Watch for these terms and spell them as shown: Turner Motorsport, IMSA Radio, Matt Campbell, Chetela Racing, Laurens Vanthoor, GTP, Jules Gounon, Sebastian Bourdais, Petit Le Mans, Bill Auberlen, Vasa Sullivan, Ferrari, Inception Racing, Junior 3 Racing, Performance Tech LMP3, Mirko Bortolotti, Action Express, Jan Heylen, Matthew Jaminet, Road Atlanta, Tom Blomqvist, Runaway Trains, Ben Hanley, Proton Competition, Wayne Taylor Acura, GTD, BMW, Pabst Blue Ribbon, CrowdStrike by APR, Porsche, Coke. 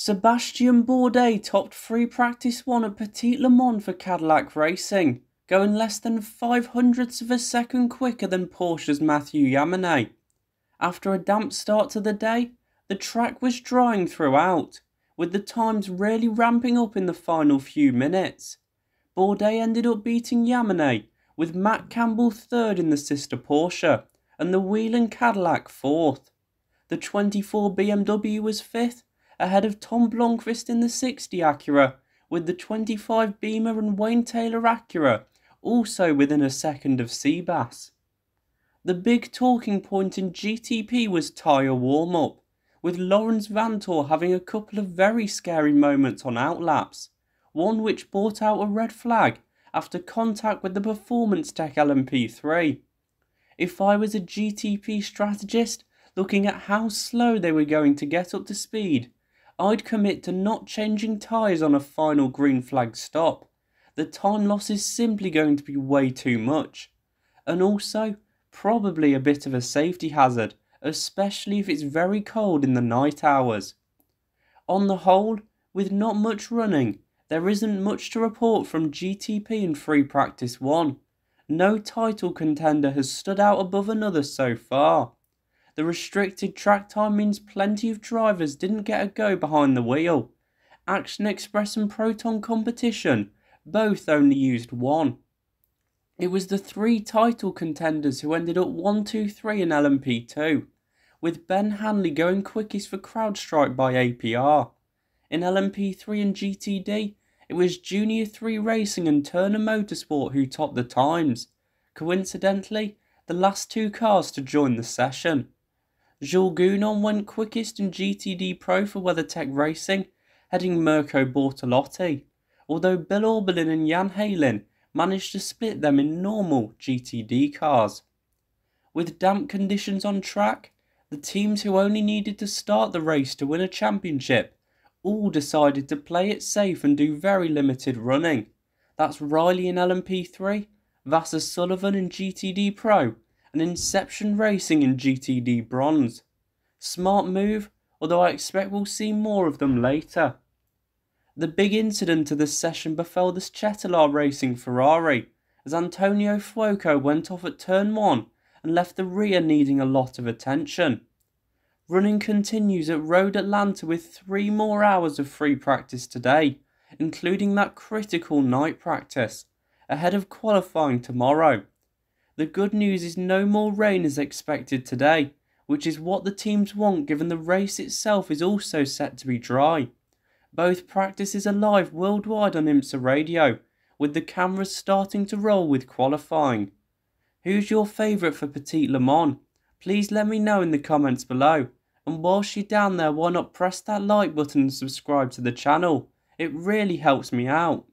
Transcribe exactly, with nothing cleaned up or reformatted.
Sebastian Bourdais topped free practice one at Petit Le Mans for Cadillac Racing, going less than five hundredths of a second quicker than Porsche's Matthew Jaminet. After a damp start to the day, the track was drying throughout, with the times really ramping up in the final few minutes. Bourdais ended up beating Jaminet, with Matt Campbell third in the sister Porsche, and the Whelen Cadillac fourth. The twenty-four B M W was fifth, ahead of Tom Blomqvist in the sixty Acura, with the twenty-five Beamer and Wayne Taylor Acura also within a second of Seabass. The big talking point in G T P was tyre warm-up, with Laurens Vanthoor having a couple of very scary moments on outlaps, one which brought out a red flag after contact with the Performance Tech L M P three. If I was a G T P strategist looking at how slow they were going to get up to speed, I'd commit to not changing tyres on a final green flag stop. The time loss is simply going to be way too much, and also probably a bit of a safety hazard, especially if it's very cold in the night hours. On the whole, with not much running, there isn't much to report from G T P in free practice one. No title contender has stood out above another so far. The restricted track time means plenty of drivers didn't get a go behind the wheel. Action Express and Proton Competition both only used one. It was the three title contenders who ended up one two three in L M P two, with Ben Hanley going quickest for CrowdStrike by A P R. In L M P three and G T D, it was Junior three Racing and Turner Motorsport who topped the times, coincidentally the last two cars to join the session. Jules Gounon went quickest in G T D Pro for WeatherTech Racing, heading Mirko Bortolotti, although Bill Auberlen and Jan Heylen managed to split them in normal G T D cars. With damp conditions on track, the teams who only needed to start the race to win a championship all decided to play it safe and do very limited running. That's Riley in L M P three, Vasa Sullivan in G T D Pro, and Inception Racing in G T D Bronze. Smart move, although I expect we'll see more of them later. The big incident of this session befell the Chetela Racing Ferrari, as Antonio Fuoco went off at turn one and left the rear needing a lot of attention. Running continues at Road Atlanta with three more hours of free practice today, including that critical night practice, ahead of qualifying tomorrow. The good news is no more rain is expected today, which is what the teams want given the race itself is also set to be dry. Both practices are live worldwide on IMSA Radio, with the cameras starting to roll with qualifying. Who's your favourite for Petit Le Mans? Please let me know in the comments below. And whilst you're down there, why not press that like button and subscribe to the channel? It really helps me out.